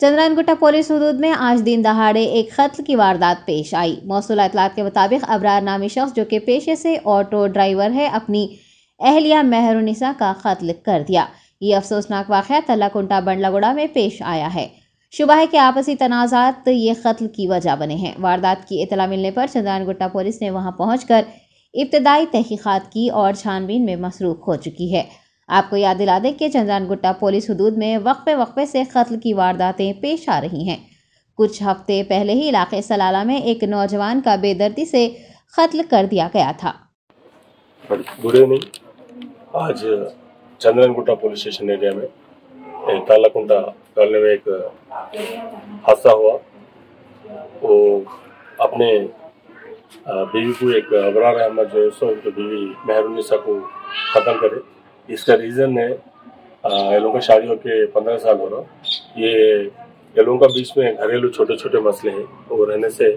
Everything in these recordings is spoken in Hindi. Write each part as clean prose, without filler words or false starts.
चंद्रनगुट्टा पुलिस हदूद में आज दिन दहाड़े एक कत्ल की वारदात पेश आई। मौसूला इतलात के मुताबिक अबरार नामी शख्स जो कि पेशे से ऑटो ड्राइवर है, अपनी अहलिया महरुनसा का कत्ल कर दिया। ये अफसोसनाक वाक़या तल्लाकुंटा बंडलागुड़ा में पेश आया है। शुबा है कि आपसी तनाज़ात ये कत्ल की वजह बने हैं। वारदात की इतला मिलने पर चंद्रानगुट्टा पुलिस ने वहाँ पहुँच कर इब्तदाई तहकीक़ात की और छानबीन में मसरूफ़ हो चुकी है। आपको याद दिला दें कि चंद्रानगुट्टा पुलिस हदूद में वक्फे से कत्ल की वारदातें पेश आ रही हैं। कुछ हफ्ते पहले ही इलाके सलाला में एक नौजवान का बेदर्दी से कत्ल कर दिया गया था। बुरे नहीं, आज चंद्रानगुट्टा पुलिस स्टेशन एरिया में तल्लाकुंटा कॉलोनी में एक हादसा हुआ। वो अपने बीवी को, एक अबरार अहमद जो है उनकी बीवी महरुनसा को ख़त्म करे। इसका रीज़न है ये लोगों का शादी होकर 15 साल हो रहा, ये लोगों का बीच में घरेलू छोटे छोटे मसले हैं। वो रहने से ये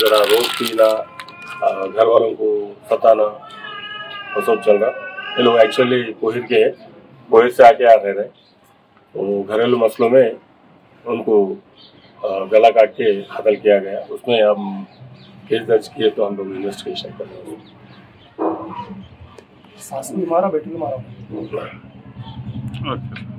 ज़रा रोज पीना, घर वालों को सताना, वो सब चल रहा। ये लोग एक्चुअली कोहिर के हैं, कोहिर से आके आ रहे हैं। वो घरेलू मसलों में उनको गला काट के कत्ल किया गया। उसमें हम केस दर्ज किए तो हम लोग इन्वेस्टिगेशन कर रहे हैं। सास भी मारा, बेटी भी मारा। अच्छा।